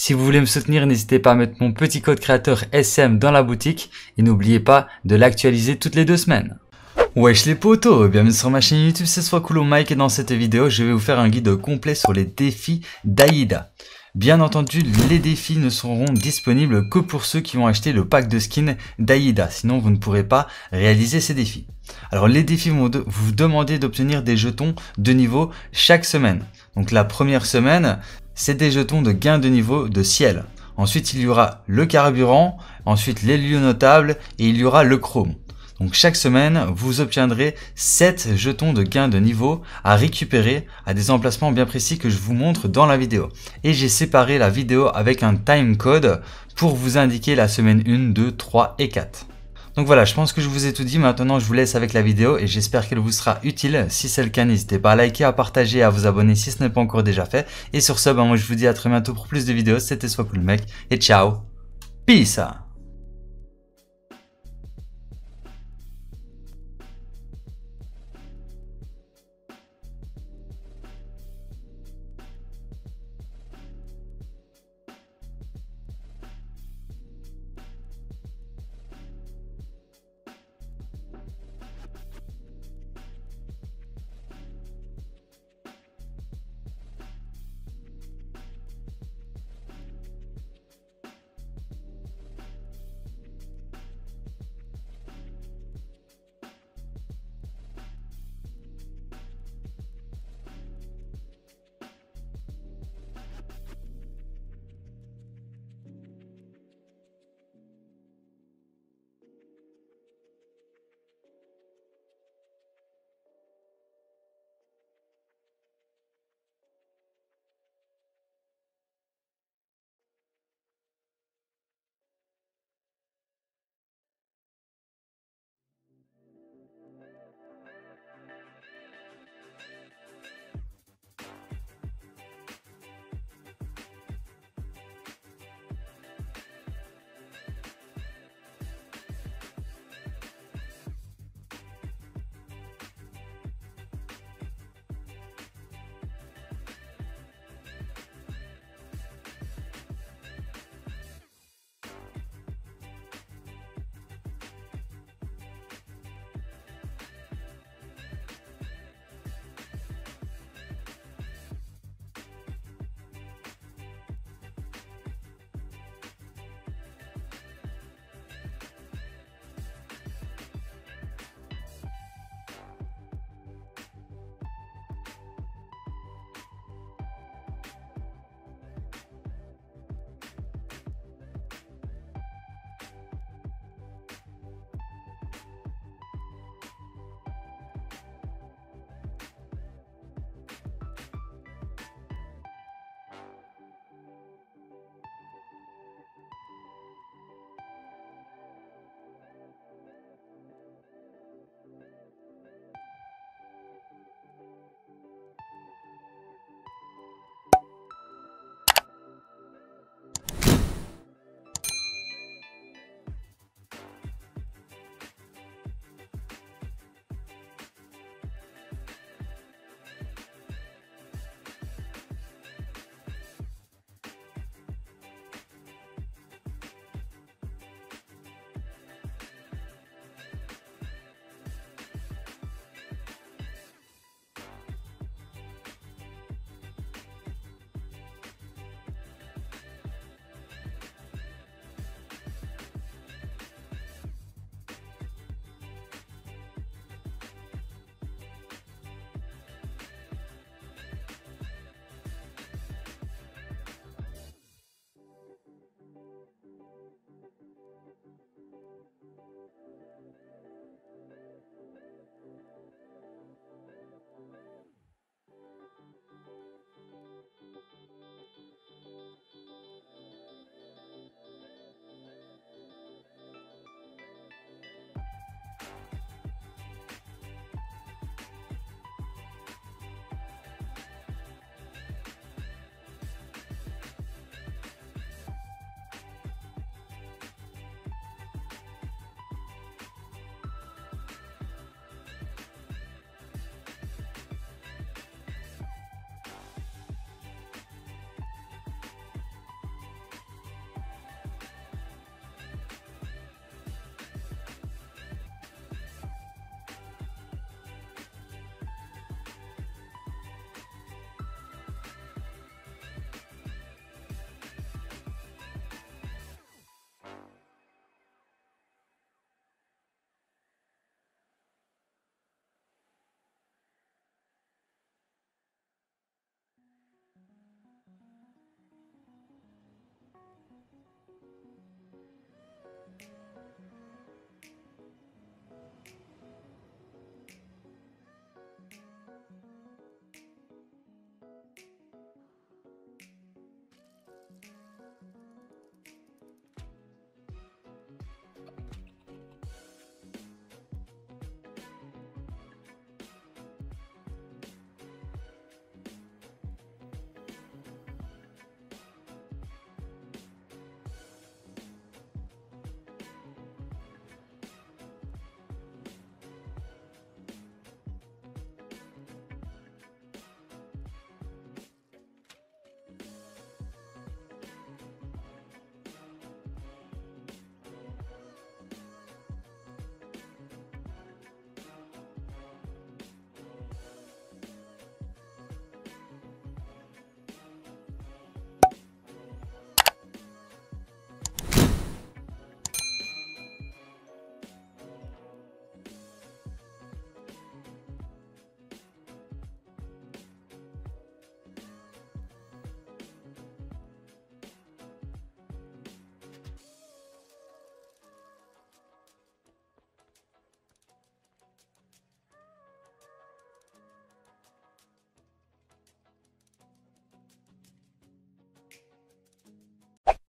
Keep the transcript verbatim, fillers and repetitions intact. Si vous voulez me soutenir, n'hésitez pas à mettre mon petit code créateur S M dans la boutique et n'oubliez pas de l'actualiser toutes les deux semaines. Wesh les potos, bienvenue sur ma chaîne YouTube, c'est Soiscool Mec et dans cette vidéo, je vais vous faire un guide complet sur les défis d'Aïda. Bien entendu, les défis ne seront disponibles que pour ceux qui vont acheter le pack de skins d'Aïda, sinon vous ne pourrez pas réaliser ces défis. Alors les défis vont vous demander d'obtenir des jetons de niveau chaque semaine. Donc la première semaine, c'est des jetons de gain de niveau de ciel. Ensuite, il y aura le carburant, ensuite les lieux notables et il y aura le chrome. Donc chaque semaine, vous obtiendrez sept jetons de gain de niveau à récupérer à des emplacements bien précis que je vous montre dans la vidéo. Et j'ai séparé la vidéo avec un time code pour vous indiquer la semaine un, deux, trois et quatre. Donc voilà, je pense que je vous ai tout dit. Maintenant, je vous laisse avec la vidéo et j'espère qu'elle vous sera utile. Si c'est le cas, n'hésitez pas à liker, à partager, à vous abonner si ce n'est pas encore déjà fait. Et sur ce, ben moi je vous dis à très bientôt pour plus de vidéos. C'était Soiscool Mec et ciao. Peace.